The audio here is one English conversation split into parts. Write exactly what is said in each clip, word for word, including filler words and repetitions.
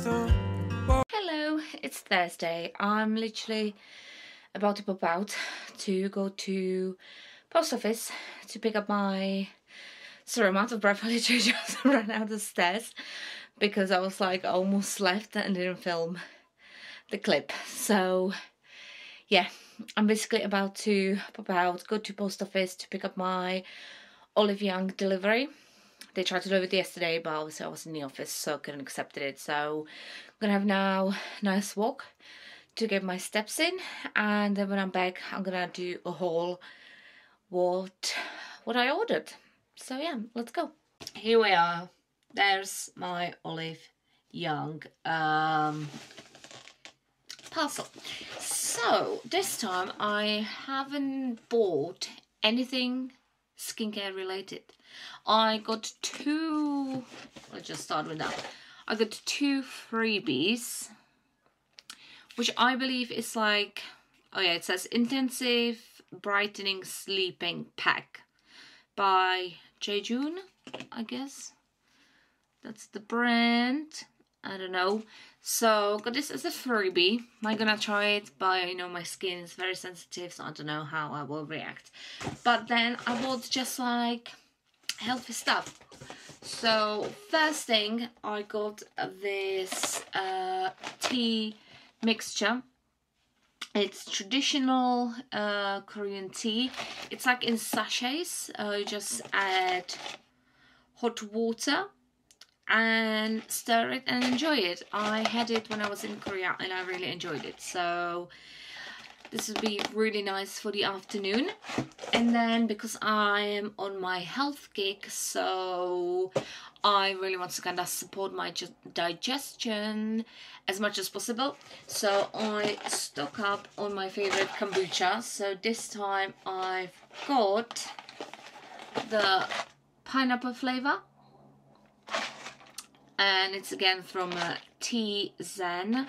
Hello, it's Thursday. I'm literally about to pop out to go to post office to pick up my... Sorry, I'm out of breath. I literally just ran out the stairs because I was like almost left and didn't film the clip. So yeah, I'm basically about to pop out, go to post office to pick up my Olive Young delivery. They tried to do it yesterday, but obviously I was in the office, so I couldn't accept it. So I'm gonna have now a nice walk to get my steps in, and then when I'm back, I'm gonna do a haul what what I ordered. So yeah, let's go. Here we are. There's my Olive Young um, parcel. So this time I haven't bought anything skincare related. I got two, let's just start with that. I got two freebies, which I believe is like, oh yeah, it says Intensive Brightening Sleeping Pack by Jejun, I guess. That's the brand, I don't know. So got this as a freebie. I'm gonna try it, but you know my skin is very sensitive, so I don't know how I will react. But then I bought just like healthy stuff. So first thing, I got this uh, tea mixture. It's traditional uh, Korean tea. It's like in sachets. Uh, you just add hot water and stir it and enjoy it. I had it when I was in Korea and I really enjoyed it. So this would be really nice for the afternoon. And then because I am on my health kick, so I really want to kind of support my digestion as much as possible. So I stock up on my favorite kombucha. So this time I've got the pineapple flavor. And it's again from uh, T Zen.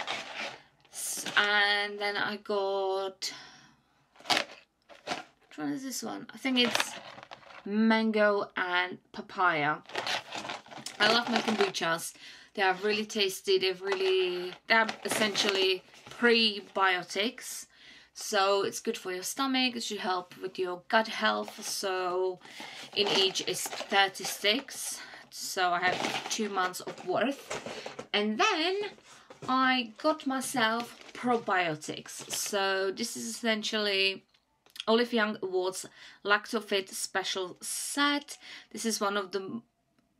And then I got, which one is this one? I think it's mango and papaya. I love my kombuchas. They are really tasty. They've really, they're essentially prebiotics. So it's good for your stomach. It should help with your gut health. So in each is thirty-six. So I have two months of worth. And then I got myself probiotics. So this is essentially Olive Young Awards LactoFit special set. This is one of the,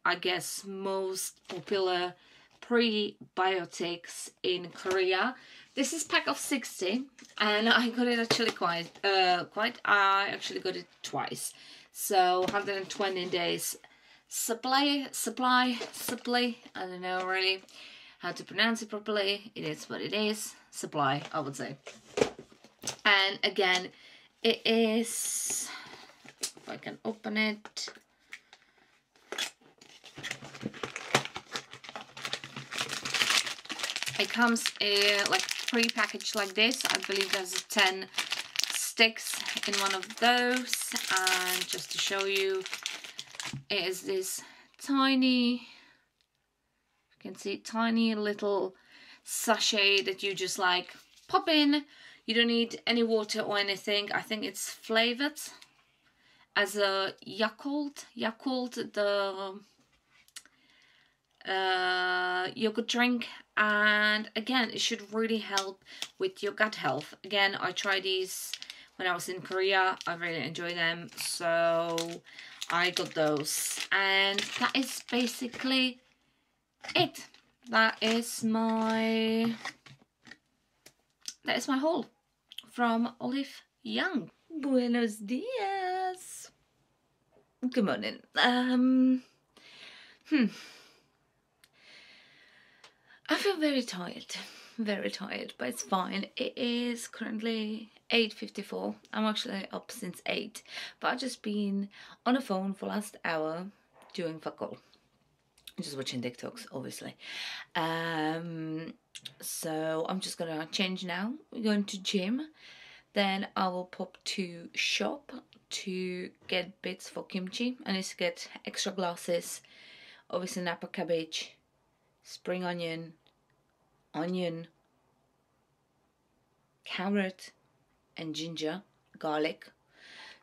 I guess, most popular prebiotics in Korea. This is pack of sixty, and I got it actually quite, uh, quite. I actually got it twice. So one hundred twenty days supply, supply, supply. I don't know really how to pronounce it properly. It is what it is. Supply, I would say. And again, it is, if I can open it, it comes in like pre-packaged like this. I believe there's ten sticks in one of those, and just to show you, it is this tiny, you can see, tiny little sachet that you just like pop in. You don't need any water or anything. I think it's flavored as a yakult yakult the uh yogurt drink, and again it should really help with your gut health. Again, I tried these when I was in Korea. I really enjoy them, so I got those, and that is basically it. That is my that is my haul from Olive Young. Buenos dias. Good morning. Um hmm. I feel very tired. Very tired, but it's fine. It is currently eight fifty-four. I'm actually up since eight, but I've just been on the phone for the last hour doing fuck all. Just watching TikToks, obviously. Um, so I'm just gonna change now. We're going to gym. Then I will pop to shop to get bits for kimchi. I need to get extra glasses. Obviously, napa cabbage, spring onion, onion, carrot and ginger, garlic.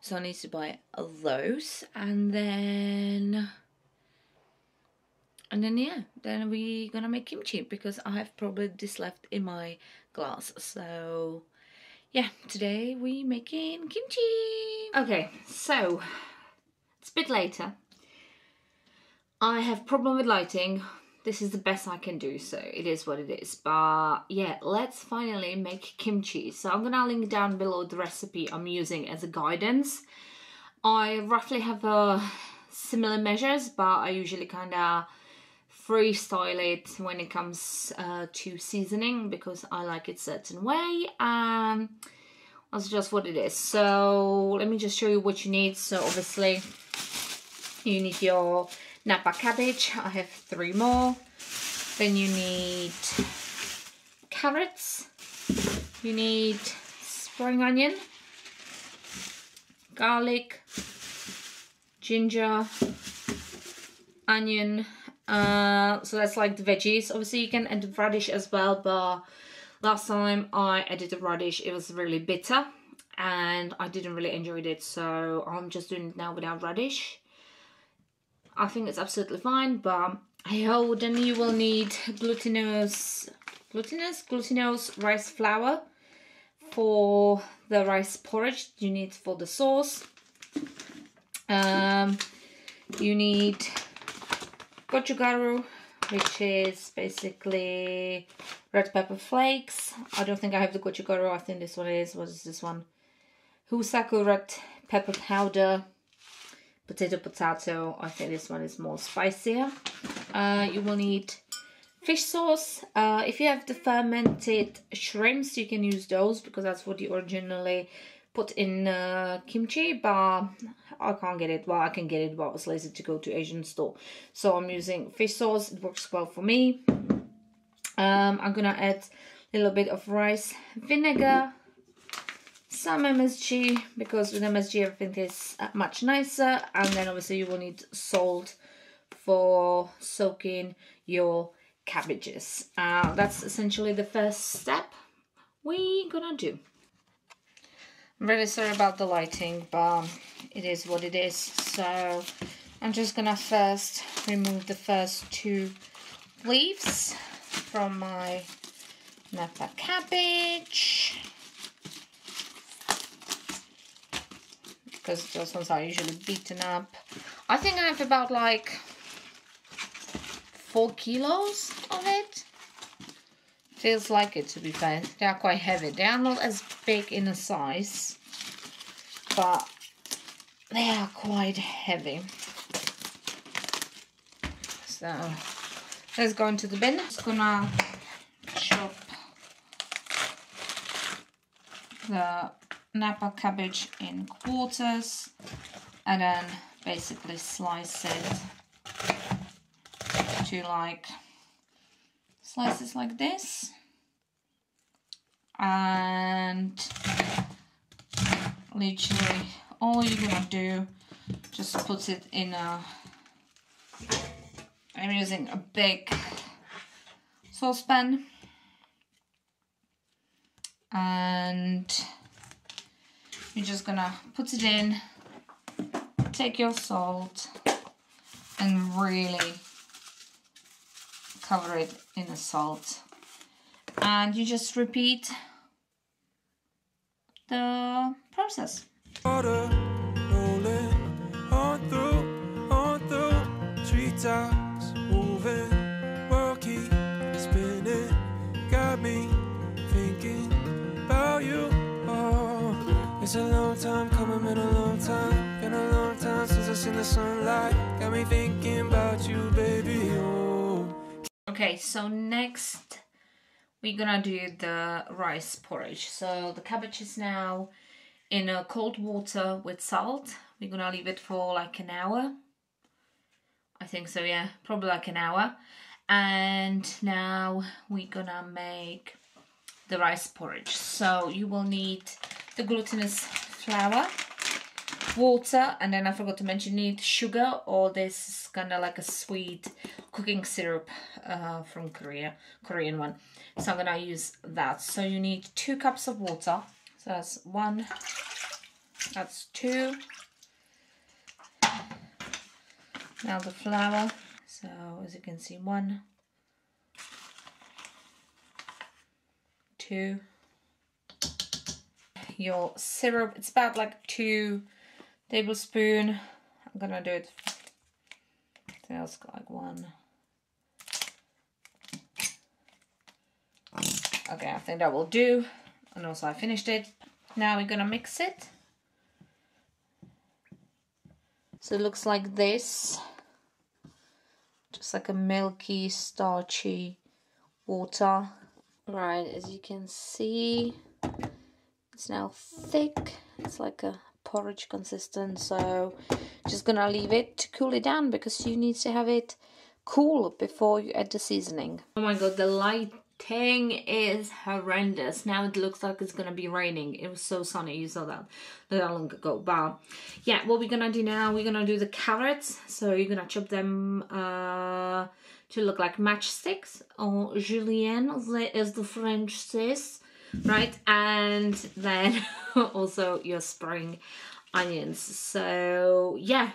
So I need to buy those, and then, and then yeah, then we're gonna make kimchi because I have probably this left in my glass. So yeah, today we're making kimchi. Okay, so it's a bit later. I have problem with lighting. This is the best I can do, so it is what it is. But yeah, let's finally make kimchi. So I'm gonna link down below the recipe I'm using as a guidance. I roughly have uh, similar measures, but I usually kind of freestyle it when it comes uh, to seasoning because I like it a certain way. Um, that's just what it is. So let me just show you what you need. So obviously you need your Napa cabbage, I have three more. Then you need carrots, you need spring onion, garlic, ginger, onion, uh, so that's like the veggies. Obviously you can add radish as well, but last time I added the radish it was really bitter and I didn't really enjoy it, so I'm just doing it now without radish. I think it's absolutely fine, but oh, then you will need glutinous, glutinous, glutinous rice flour for the rice porridge you need for the sauce. Um, you need gochugaru, which is basically red pepper flakes. I don't think I have the gochugaru, I think this one is, what is this one? Husaku red pepper powder. Potato, potato, I think this one is more spicier. Uh, you will need fish sauce. Uh, if you have the fermented shrimps, you can use those because that's what you originally put in uh, kimchi, but I can't get it. Well, I can get it, but I was lazy to go to Asian store. So I'm using fish sauce. It works well for me. Um, I'm gonna add a little bit of rice vinegar. Some M S G, because with M S G everything tastes much nicer, and then obviously you will need salt for soaking your cabbages. Uh, that's essentially the first step we're gonna do. I'm really sorry about the lighting, but it is what it is. So I'm just gonna first remove the first two leaves from my Napa cabbage. Because those ones are usually beaten up. I think I have about like four kilos of it. Feels like it, to be fair. They are quite heavy. They are not as big in a size, but they are quite heavy. So let's go into the bin. I'm just gonna chop the Napa cabbage in quarters and then basically slice it to like slices like this, and literally all you're gonna do just put it in a, I'm using a big saucepan, and you're just gonna put it in, take your salt and really cover it in the salt, and you just repeat the process. Water rolling on through, on through, treetops moving, world keep spinning, got me thinking about you. It's a long time coming, been a long time, been a long time since I seen the sunlight. Got me thinking about you, baby. Oh. Okay, so next we're gonna do the rice porridge. So the cabbage is now in a cold water with salt. We're gonna leave it for like an hour. I think so, yeah, probably like an hour. And now we're gonna make the rice porridge. So you will need the glutinous flour, water, and then I forgot to mention you need sugar, or this is kind of like a sweet cooking syrup uh, from Korea, Korean one. So I'm gonna use that. So you need two cups of water. So that's one, that's two. Now the flour. So as you can see, one, two. Your syrup, it's about like two tablespoons. I'm gonna do it. I think that's like one. Okay, I think that will do. And also I finished it. Now we're gonna mix it. So it looks like this. Just like a milky, starchy water. Right, as you can see, it's now thick, it's like a porridge consistency, so just gonna leave it to cool it down because you need to have it cool before you add the seasoning. Oh my god, the lighting is horrendous. Now it looks like it's gonna be raining. It was so sunny, you saw that not long ago. But yeah, what we're gonna do now, we're gonna do the carrots. So you're gonna chop them uh, to look like matchsticks, or julienne as the French says. Right, and then also your spring onions. So yeah,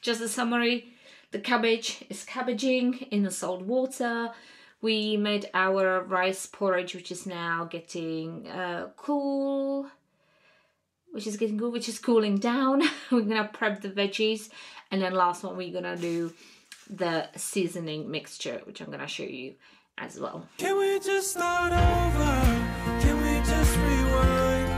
just a summary. The cabbage is cabbaging in the salt water. We made our rice porridge, which is now getting uh, cool, which is getting cool, which is cooling down. We're gonna prep the veggies, and then last one we're gonna do the seasoning mixture, which I'm gonna show you as well. Can we just start over? Just rewind.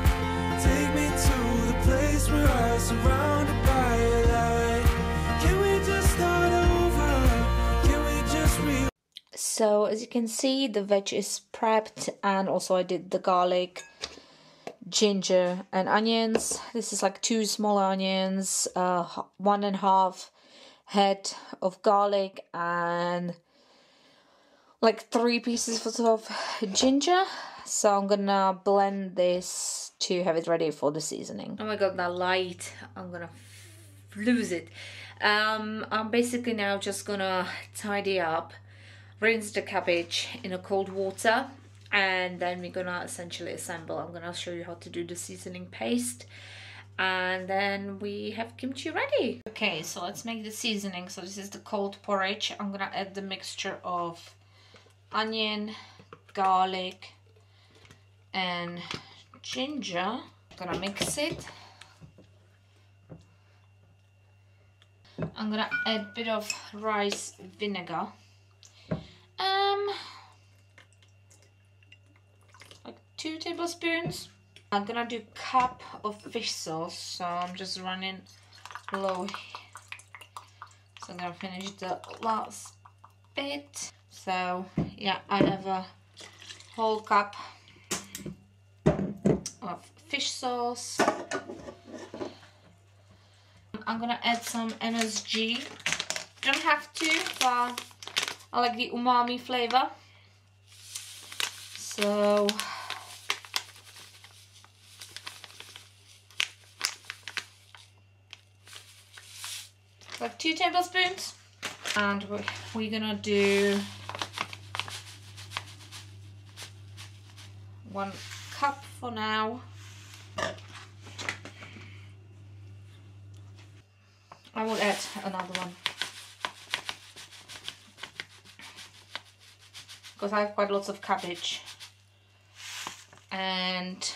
Take me to the place where I'm surrounded by light. Can we just start over? Can we just rewind? So as you can see, the veg is prepped, and also I did the garlic, ginger and onions. This is like two small onions, uh, one and a half head of garlic, and like three pieces of ginger. So I'm gonna blend this to have it ready for the seasoning. Oh my god, that light, I'm gonna lose it. Um, I'm basically now just gonna tidy up, rinse the cabbage in a cold water, and then we're gonna essentially assemble. I'm gonna show you how to do the seasoning paste, and then we have kimchi ready. Okay, so let's make the seasoning. So this is the cold porridge. I'm gonna add the mixture of onion, garlic and ginger. I'm gonna mix it. I'm gonna add a bit of rice vinegar, um like two tablespoons. I'm gonna do a cup of fish sauce, so I'm just running low, so I'm gonna finish the last bit. So yeah, I have a whole cup of fish sauce. I'm gonna add some M S G. You don't have to, but I like the umami flavor. So like two tablespoons, and we're, we're gonna do one cup for now. I will add another one because I have quite lots of cabbage and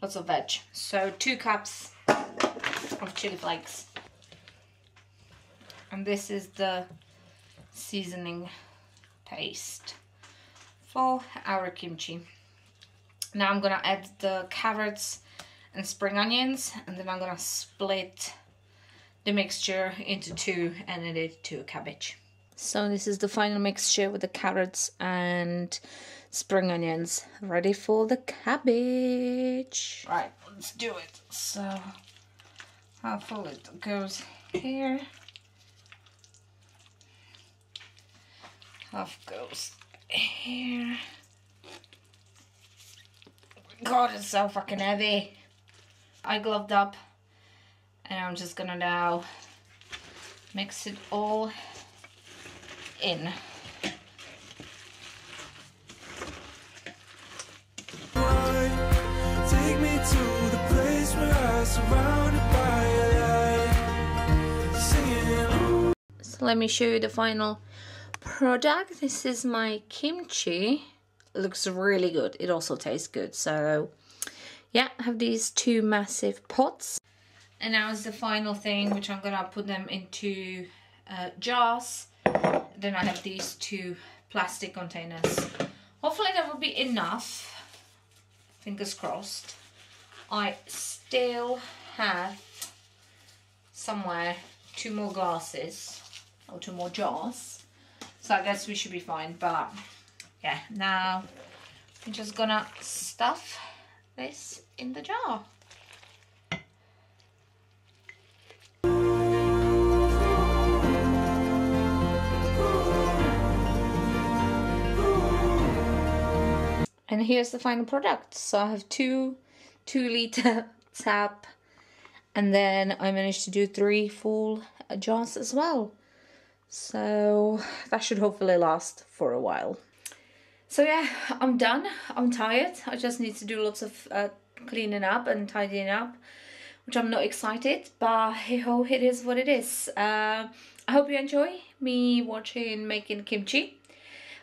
lots of veg. So two cups of chili flakes, and this is the seasoning paste for our kimchi. Now I'm gonna add the carrots and spring onions, and then I'm gonna split the mixture into two and add it to a cabbage. So this is the final mixture with the carrots and spring onions, ready for the cabbage. Right, let's do it. So hopefully it goes here, half goes here. God, it's so fucking heavy. I gloved up and I'm just gonna now mix it all in. Take me to the place where I'm surrounded by light, singing. So let me show you the final product. This is my kimchi. It looks really good. It also tastes good. So yeah, I have these two massive pots. And now is the final thing, which I'm gonna put them into uh, jars. Then I have these two plastic containers. Hopefully that will be enough. Fingers crossed. I still have somewhere two more glasses or two more jars. So I guess we should be fine. But yeah, now I'm just gonna stuff this in the jar. And here's the final product. So I have two two liter tap, and then I managed to do three full jars as well. So that should hopefully last for a while. So yeah, I'm done. I'm tired. I just need to do lots of uh, cleaning up and tidying up, which I'm not excited, but hey ho, it is what it is. Uh, I hope you enjoy me watching making kimchi.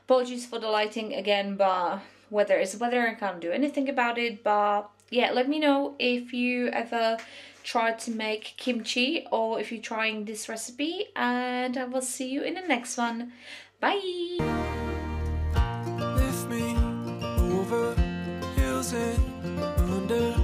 Apologies for the lighting again, but weather is weather, I can't do anything about it. But yeah, let me know if you ever try to make kimchi or if you're trying this recipe, and I will see you in the next one. Bye! Lift me over hills and under.